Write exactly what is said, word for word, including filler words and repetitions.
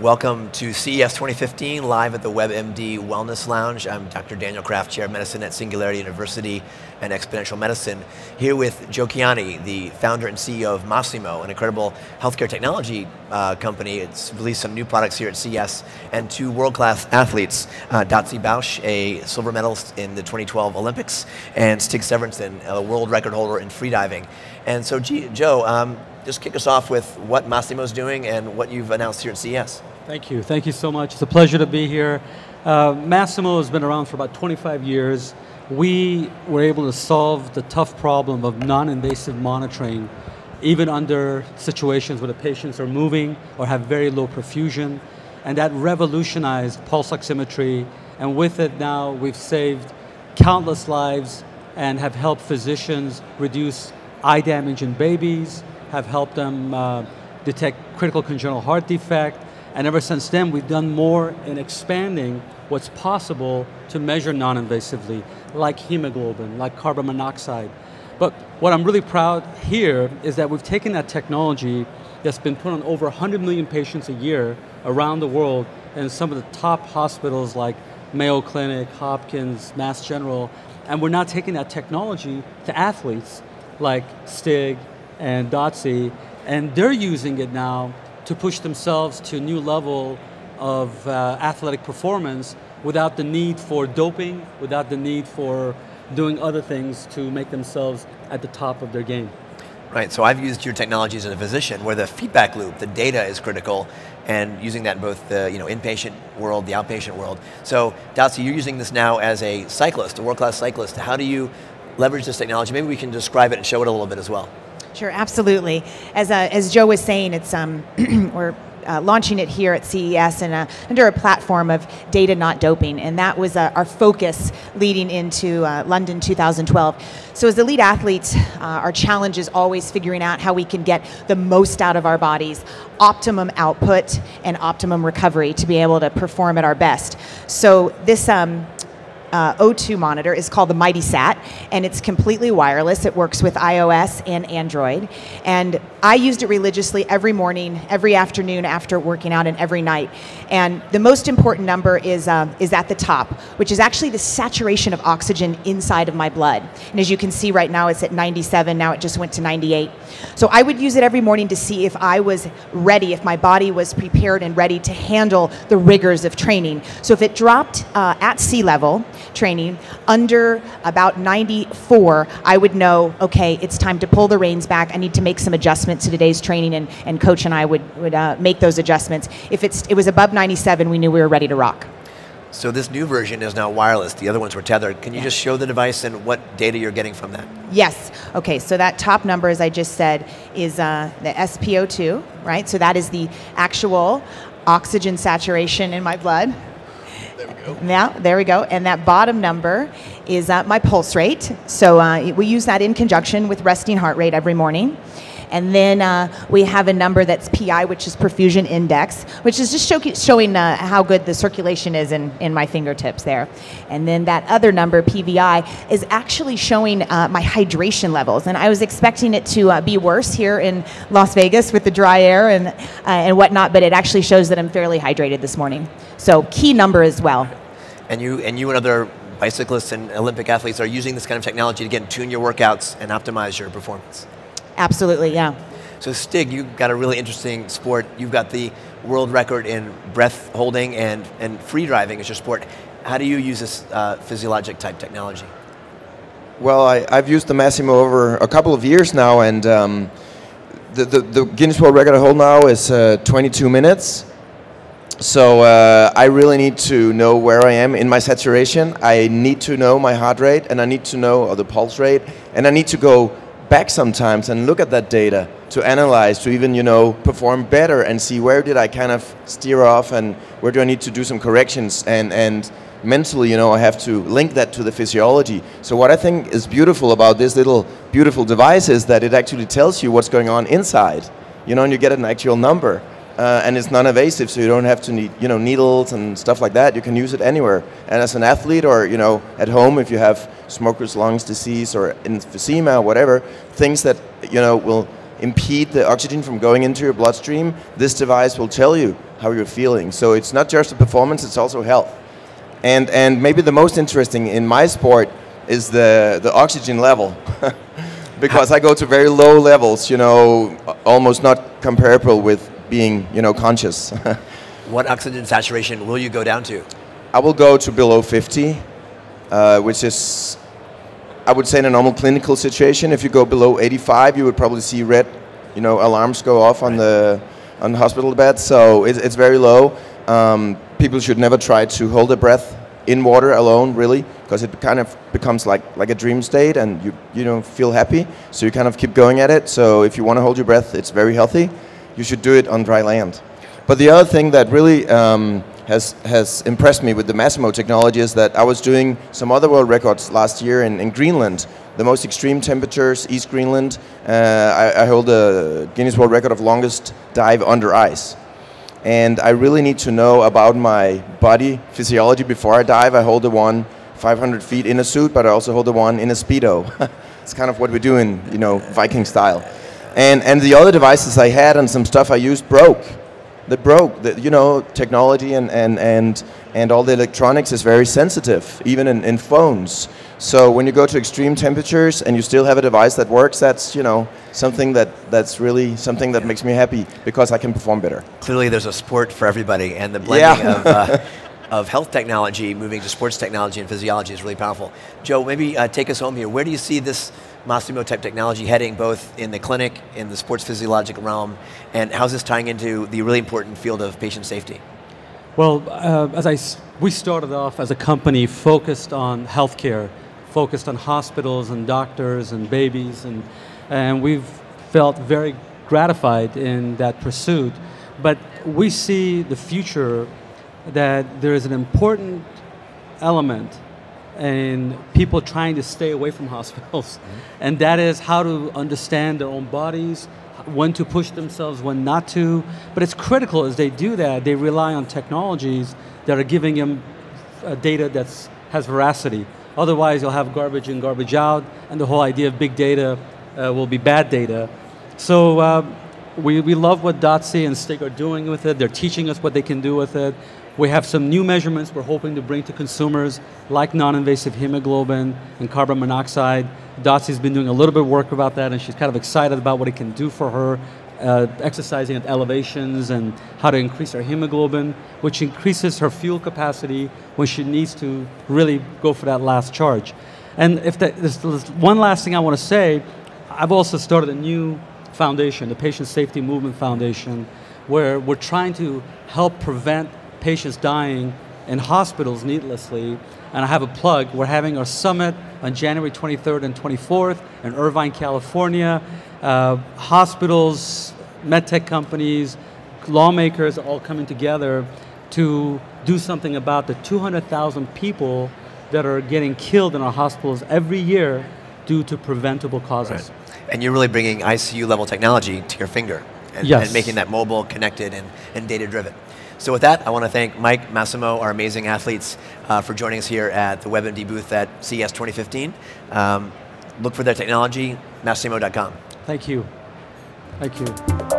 Welcome to C E S twenty fifteen, live at the WebMD Wellness Lounge. I'm Doctor Daniel Kraft, Chair of Medicine at Singularity University and Exponential Medicine, here with Joe Kiani, the founder and C E O of Masimo, an incredible healthcare technology uh, company. It's released some new products here at C E S, and two world-class athletes, uh, Dotsie Bausch, a silver medalist in the twenty twelve Olympics, and Stig Severinsen, a world record holder in freediving. And so, G Joe, um, just kick us off with what Masimo's doing and what you've announced here at C E S. Thank you. Thank you so much. It's a pleasure to be here. Uh, Masimo has been around for about twenty-five years. We were able to solve the tough problem of non-invasive monitoring, even under situations where the patients are moving or have very low perfusion. And that revolutionized pulse oximetry. And with it now, we've saved countless lives and have helped physicians reduce eye damage in babies, have helped them uh, detect critical congenital heart defect. And ever since then, we've done more in expanding what's possible to measure non-invasively, like hemoglobin, like carbon monoxide. But what I'm really proud here is that we've taken that technology that's been put on over one hundred million patients a year around the world in some of the top hospitals like Mayo Clinic, Hopkins, Mass General, and we're now taking that technology to athletes like Stig and Dotsie, and they're using it now to push themselves to a new level of uh, athletic performance without the need for doping, without the need for doing other things to make themselves at the top of their game. Right, so I've used your technology as a physician where the feedback loop, the data is critical, and using that in both the you know, inpatient world, the outpatient world. So, Dotsie, you're using this now as a cyclist, a world-class cyclist. How do you leverage this technology? Maybe we can describe it and show it a little bit as well. Sure, absolutely. As, uh, as Joe was saying, it's um, we're uh, launching it here at C E S and under a platform of data not doping, and that was uh, our focus leading into uh, London two thousand twelve. So as elite athletes, uh, our challenge is always figuring out how we can get the most out of our bodies, optimum output and optimum recovery to be able to perform at our best. So this um, Uh, O two monitor is called the Mighty Sat, and it's completely wireless. It works with iOS and Android, and I used it religiously every morning, every afternoon after working out, and every night. And the most important number is uh, is at the top, which is actually the saturation of oxygen inside of my blood. And as you can see right now, it's at ninety-seven. Now it just went to ninety-eight. So I would use it every morning to see if I was ready, if my body was prepared and ready to handle the rigors of training. So if it dropped uh, at sea level training under about ninety-four, I would know, okay, it's time to pull the reins back. I need to make some adjustments to today's training, and, and Coach and I would, would uh, make those adjustments. If it's, it was above ninety-seven, we knew we were ready to rock. So this new version is now wireless. The other ones were tethered. Can you yeah. just show the device and what data you're getting from that? Yes. Okay, so that top number, as I just said, is uh, the S P O two, right? So that is the actual oxygen saturation in my blood. Now, there we go. And that bottom number is uh, my pulse rate. So uh, we use that in conjunction with resting heart rate every morning. And then uh, we have a number that's P I, which is perfusion index, which is just show showing uh, how good the circulation is in, in my fingertips there. And then that other number, P V I, is actually showing uh, my hydration levels. And I was expecting it to uh, be worse here in Las Vegas with the dry air and, uh, and whatnot, but it actually shows that I'm fairly hydrated this morning. So key number as well. And you and, you and other bicyclists and Olympic athletes are using this kind of technology to, again, tune your workouts and optimize your performance. Absolutely, yeah. So Stig, you've got a really interesting sport. You've got the world record in breath holding and, and free diving as your sport. How do you use this uh, physiologic type technology? Well, I, I've used the Masimo over a couple of years now, and um, the, the, the Guinness World Record I hold now is uh, twenty-two minutes. So uh, I really need to know where I am in my saturation. I need to know my heart rate, and I need to know or the pulse rate, and I need to go back sometimes and look at that data to analyze, to even, you know, perform better and see where did I kind of steer off and where do I need to do some corrections, and, and mentally, you know, I have to link that to the physiology. So what I think is beautiful about this little beautiful device is that it actually tells you what's going on inside, you know, and you get an actual number. Uh, and it's non-invasive, so you don't have to need, you know, needles and stuff like that. You can use it anywhere. And as an athlete, or, you know, at home if you have smoker's lungs disease or emphysema or whatever, things that, you know, will impede the oxygen from going into your bloodstream, this device will tell you how you're feeling. So it's not just the performance, it's also health. And, and maybe the most interesting in my sport is the, the oxygen level. Because I go to very low levels, you know, almost not comparable with being, you know, conscious. What oxygen saturation will you go down to? I will go to below fifty, uh, which is, I would say, in a normal clinical situation. If you go below eighty-five, you would probably see red, you know, alarms go off on the on the hospital bed. So it's, it's very low. Um, people should never try to hold their breath in water alone, really, because it kind of becomes like like a dream state, and you you don't feel happy, so you kind of keep going at it. So if you want to hold your breath, it's very healthy. You should do it on dry land. But the other thing that really um, has has impressed me with the Masimo technology is that I was doing some other world records last year in, in Greenland, the most extreme temperatures, East Greenland. Uh, I, I hold the Guinness World Record of longest dive under ice. And I really need to know about my body physiology before I dive. I hold the one five hundred feet in a suit, but I also hold the one in a Speedo. It's kind of what we do in, you know, Viking style. And, and the other devices I had and some stuff I used broke. They broke. The, you know, technology and, and, and, and all the electronics is very sensitive, even in, in phones. So when you go to extreme temperatures and you still have a device that works, that's, you know, something that, that's really something that makes me happy because I can perform better. Clearly there's a sport for everybody, and the blending yeah. of, uh, of health technology moving to sports technology and physiology is really powerful. Joe, maybe uh, take us home here. Where do you see this Masimo type technology heading, both in the clinic, in the sports physiologic realm, and how's this tying into the really important field of patient safety? Well, uh, as I s we started off as a company focused on healthcare, focused on hospitals and doctors and babies, and, and we've felt very gratified in that pursuit. But we see the future that there is an important element in people trying to stay away from hospitals, mm-hmm. and that is how to understand their own bodies, when to push themselves, when not to. But it's critical as they do that, they rely on technologies that are giving them uh, data that has veracity. Otherwise, you'll have garbage in, garbage out, and the whole idea of big data uh, will be bad data. So uh, we, we love what Dotsie and Stig are doing with it. They're teaching us what they can do with it. We have some new measurements we're hoping to bring to consumers, like non-invasive hemoglobin and carbon monoxide. Dotsie's been doing a little bit of work about that, and she's kind of excited about what it can do for her, uh, exercising at elevations and how to increase her hemoglobin, which increases her fuel capacity when she needs to really go for that last charge. And if that, this, this one last thing I want to say, I've also started a new foundation, the Patient Safety Movement Foundation, where we're trying to help prevent patients dying in hospitals needlessly. And I have a plug, we're having our summit on January twenty-third and twenty-fourth in Irvine, California. Uh, hospitals, med tech companies, lawmakers are all coming together to do something about the two hundred thousand people that are getting killed in our hospitals every year due to preventable causes. Right. And you're really bringing I C U level technology to your finger and, yes. and making that mobile, connected, and, and data driven. So with that, I want to thank Mike, Masimo, our amazing athletes, uh, for joining us here at the WebMD booth at C E S twenty fifteen. Um, look for their technology, Masimo dot com. Thank you. Thank you.